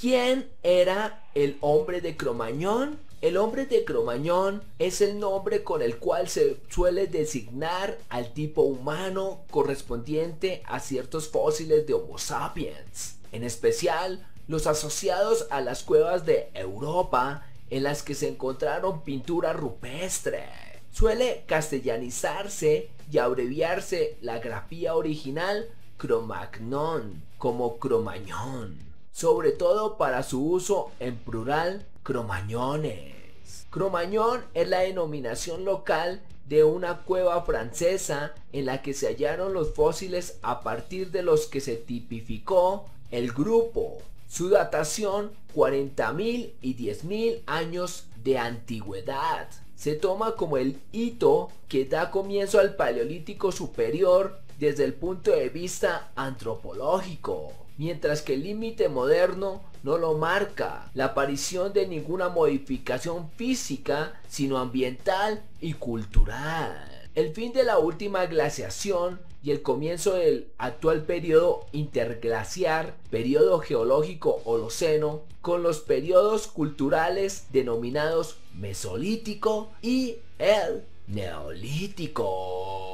¿Quién era el hombre de Cromañón? El hombre de Cromañón es el nombre con el cual se suele designar al tipo humano correspondiente a ciertos fósiles de Homo sapiens, en especial los asociados a las cuevas de Europa en las que se encontraron pintura rupestre. Suele castellanizarse y abreviarse la grafía original Cromagnón como Cromañón, sobre todo para su uso en plural cromañones. Cromañón es la denominación local de una cueva francesa en la que se hallaron los fósiles a partir de los que se tipificó el grupo. Su datación, 40.000 y 10.000 años de antigüedad, se toma como el hito que da comienzo al Paleolítico Superior desde el punto de vista antropológico, mientras que el límite moderno no lo marca la aparición de ninguna modificación física, sino ambiental y cultural. El fin de la última glaciación y el comienzo del actual periodo interglaciar, periodo geológico holoceno, con los periodos culturales denominados Mesolítico y el Neolítico.